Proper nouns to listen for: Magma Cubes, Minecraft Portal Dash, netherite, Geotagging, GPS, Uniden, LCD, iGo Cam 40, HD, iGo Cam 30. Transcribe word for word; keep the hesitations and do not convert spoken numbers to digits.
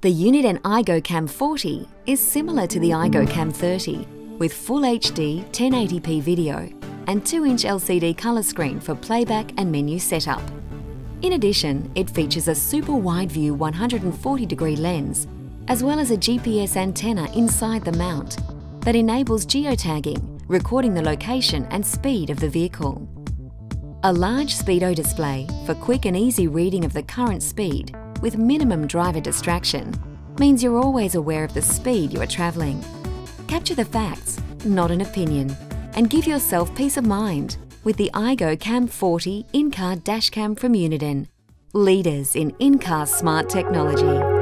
The Uniden iGo Cam forty is similar to the iGo Cam thirty, with full H D ten eighty p video and two inch L C D colour screen for playback and menu setup. In addition, it features a super wide view one hundred forty degree lens, as well as a G P S antenna inside the mount that enables geotagging, recording the location and speed of the vehicle. A large speedo display for quick and easy reading of the current speed with minimum driver distraction means you're always aware of the speed you are travelling. Capture the facts, not an opinion, and give yourself peace of mind with the iGo Cam forty in-car dash cam from Uniden, leaders in in-car smart technology.